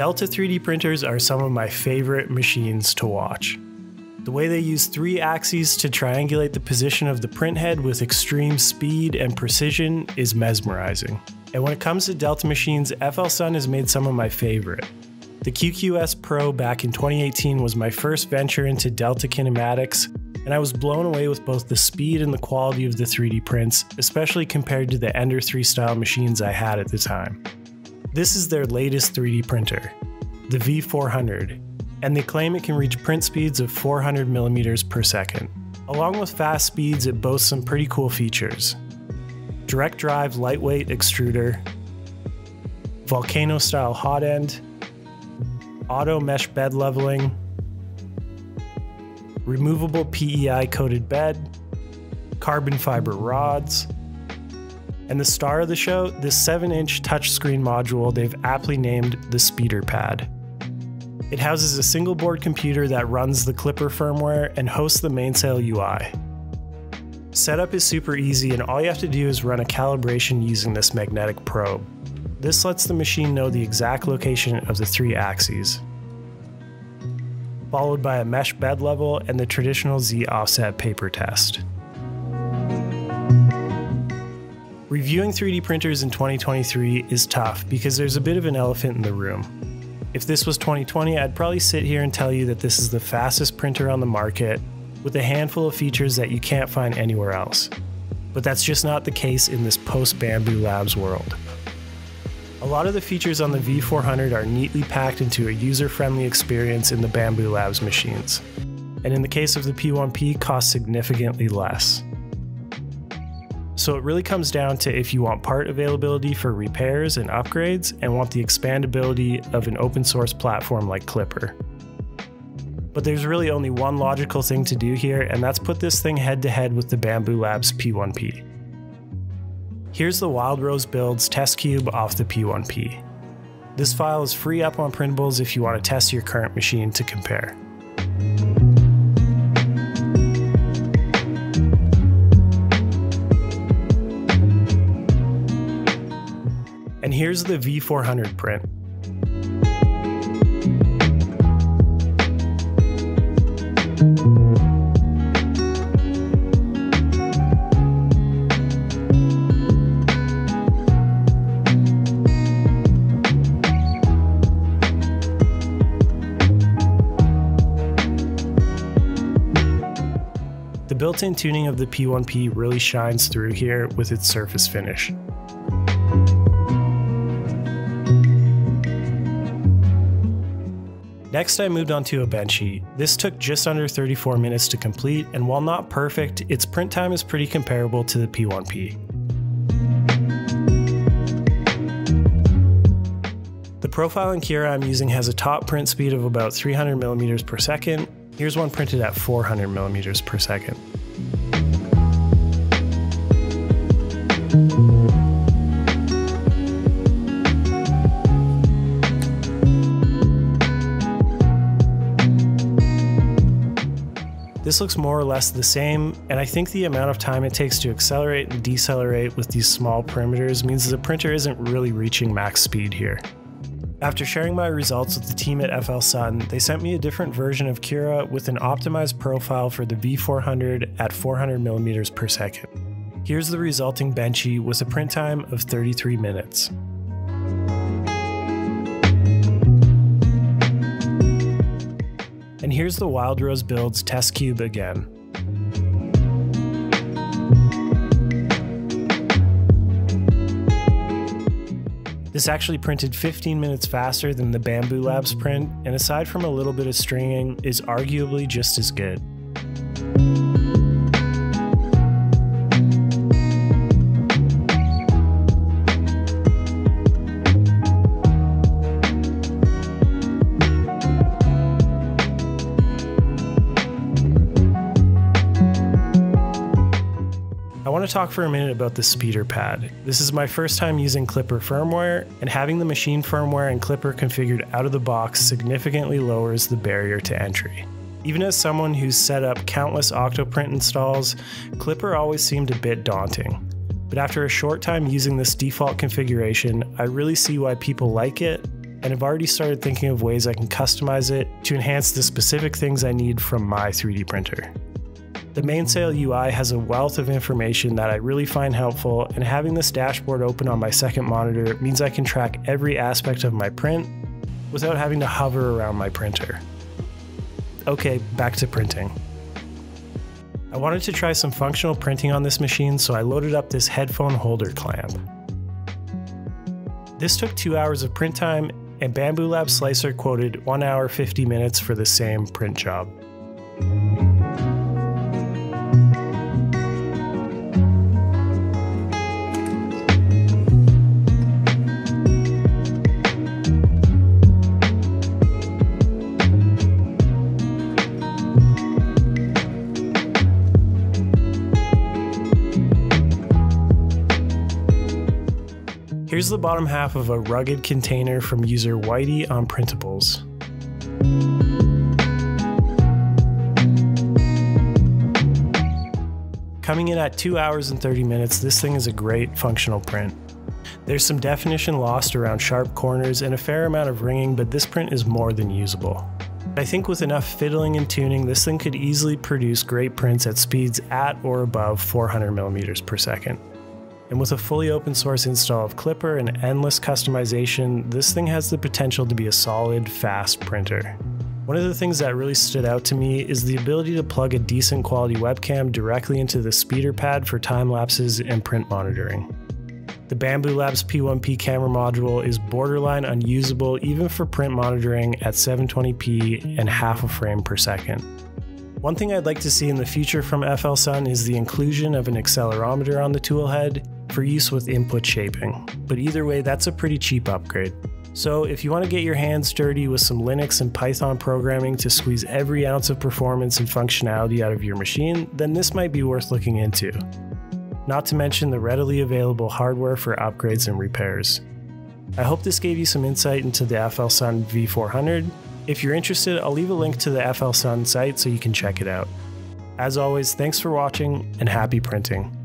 Delta 3D printers are some of my favorite machines to watch. The way they use three axes to triangulate the position of the printhead with extreme speed and precision is mesmerizing. And when it comes to Delta machines, FLSUN has made some of my favorite. The QQS Pro back in 2018 was my first venture into Delta kinematics, and I was blown away with both the speed and the quality of the 3D prints, especially compared to the Ender 3 style machines I had at the time. This is their latest 3D printer, the V400. And they claim it can reach print speeds of 400 millimeters per second. Along with fast speeds, it boasts some pretty cool features. Direct drive lightweight extruder, volcano style hot end, auto mesh bed leveling, removable PEI coated bed, carbon fiber rods, and the star of the show, this 7-inch touchscreen module they've aptly named the Speeder Pad. It houses a single board computer that runs the Klipper firmware and hosts the Mainsail UI. Setup is super easy, and all you have to do is run a calibration using this magnetic probe. This lets the machine know the exact location of the three axes, followed by a mesh bed level and the traditional Z offset paper test. Reviewing 3D printers in 2023 is tough because there's a bit of an elephant in the room. If this was 2020, I'd probably sit here and tell you that this is the fastest printer on the market with a handful of features that you can't find anywhere else. But that's just not the case in this post-Bambu Labs world. A lot of the features on the V400 are neatly packed into a user-friendly experience in the Bambu Labs machines, and in the case of the P1P, costs significantly less. So it really comes down to if you want part availability for repairs and upgrades and want the expandability of an open source platform like Klipper. But there's really only one logical thing to do here, and that's put this thing head to head with the Bambu Labs P1P. Here's the Wild Rose Builds test cube off the P1P. This file is free up on Printables if you want to test your current machine to compare. And here's the V400 print. The built-in tuning of the P1P really shines through here with its surface finish. Next, I moved on to a Benchy. This took just under 34 minutes to complete, and while not perfect, its print time is pretty comparable to the P1P. The profile in Cura I'm using has a top print speed of about 300 millimeters per second. Here's one printed at 400 millimeters per second. This looks more or less the same, and I think the amount of time it takes to accelerate and decelerate with these small perimeters means the printer isn't really reaching max speed here. After sharing my results with the team at FLSUN, they sent me a different version of Cura with an optimized profile for the V400 at 400 millimeters per second. Here's the resulting Benchy with a print time of 33 minutes. And here's the Wild Rose Builds test cube again. This actually printed 15 minutes faster than the Bambu Labs print, and aside from a little bit of stringing, is arguably just as good. I want to talk for a minute about the Speeder Pad. This is my first time using Klipper firmware, and having the machine firmware and Klipper configured out of the box significantly lowers the barrier to entry. Even as someone who's set up countless OctoPrint installs, Klipper always seemed a bit daunting. But after a short time using this default configuration, I really see why people like it, and I've already started thinking of ways I can customize it to enhance the specific things I need from my 3D printer. The Mainsail UI has a wealth of information that I really find helpful, and having this dashboard open on my second monitor means I can track every aspect of my print without having to hover around my printer. Okay, back to printing. I wanted to try some functional printing on this machine, so I loaded up this headphone holder clamp. This took 2 hours of print time, and Bambu Labs Slicer quoted 1 hour 50 minutes for the same print job. Here's the bottom half of a rugged container from user Whitey on Printables. Coming in at 2 hours and 30 minutes, this thing is a great functional print. There's some definition lost around sharp corners and a fair amount of ringing, but this print is more than usable. I think with enough fiddling and tuning, this thing could easily produce great prints at speeds at or above 400 mm/s. And with a fully open source install of Klipper and endless customization, this thing has the potential to be a solid, fast printer. One of the things that really stood out to me is the ability to plug a decent quality webcam directly into the Speeder Pad for time lapses and print monitoring. The Bambu Labs P1P camera module is borderline unusable even for print monitoring at 720p and 1/2 a frame per second. One thing I'd like to see in the future from FLSUN is the inclusion of an accelerometer on the toolhead for use with input shaping, but either way, that's a pretty cheap upgrade. So if you want to get your hands dirty with some Linux and Python programming to squeeze every ounce of performance and functionality out of your machine, then this might be worth looking into. Not to mention the readily available hardware for upgrades and repairs. I hope this gave you some insight into the FLSUN V400. If you're interested, I'll leave a link to the FLSUN site so you can check it out. As always, thanks for watching and happy printing.